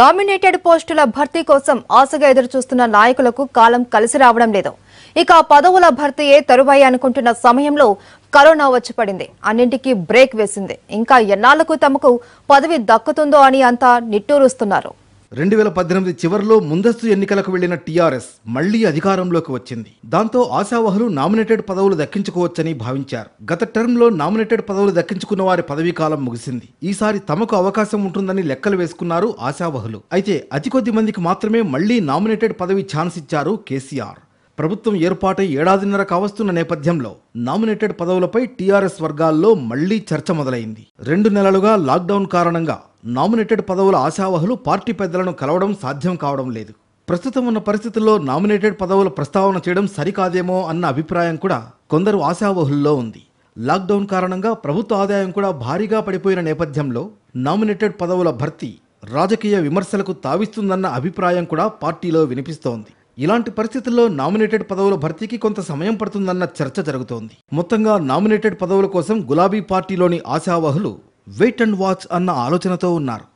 Nominated పోస్టుల భర్తీ కోసం ఆశగా ఎదురుచూస్తున్న నాయకులకు కాలం కలిసి రావడం లేదు. ఇక పదవుల భర్తీయే తరువాయి అనుకుంటున్న సమయంలో కరోనా వచ్చి పడింది. అన్నింటికీ బ్రేక్ వేసింది. ఇంకా ఎన్నాళ్లకు తమకు పదవి దక్కుతుందో అని అంతా నిట్టూరుస్తున్నారు. 2018 చివర్లో ముందస్తు ఎన్నికలకు వెళ్లిన టీఆర్ఎస్ మళ్లీ అధికారంలోకి వచ్చింది. దాంతో ఆశావహులు నామినేటెడ్ పదవులు దక్కించుకోవచ్చని భావించారు. గత టర్మ్లో నామినేటెడ్ పదవులు దక్కించుకున్న వారి పదవీ కాలం ముగిసింది. ఈసారి తమకు అవకాశం ఉంటుందని లెక్కలు వేసుకున్నారు ఆశావహులు. అయితే అతి కొద్ది మందికి మాత్రమే మళ్లీ నామినేటెడ్ పదవి ఛాన్స్ ఇచ్చారు కేసీఆర్. ప్రభుత్వం ఏర్పాటై ఏడాదిన్నర కావస్తున్న నేపథ్యంలో నామినేటెడ్ పదవులపై టీఆర్ఎస్ వర్గాల్లో మళ్లీ చర్చ మొదలైంది. 2 నెలలుగా లాక్డౌన్ కారణంగా నామినేటెడ్ పదవుల ఆశావహులు పార్టీ పెద్దలను కలవడం సాధ్యం కావడం లేదు. ప్రస్తుతం ఉన్న పరిస్థితుల్లో నామినేటెడ్ పదవుల ప్రస్తావన చేయడం సరికాదేమో అన్న అభిప్రాయం కూడా కొందరు ఆశావహుల్లో ఉంది. లాక్డౌన్ కారణంగా ప్రభుత్వ ఆదాయం కూడా భారీగా పడిపోయిన నేపథ్యంలో నామినేటెడ్ పదవుల భర్తీ రాజకీయ విమర్శలకు తావిస్తుందన్న అభిప్రాయం కూడా పార్టీలో వినిపిస్తోంది. ఇలాంటి పరిస్థితుల్లో నామినేటెడ్ పదవుల భర్తీకి కొంత సమయం పడుతుందన్న చర్చ జరుగుతోంది. మొత్తంగా నామినేటెడ్ పదవుల కోసం గులాబీ పార్టీలోని ఆశావహులు వెయిట్ అండ్ వాచ్ అన్న ఆలోచనతో ఉన్నారు.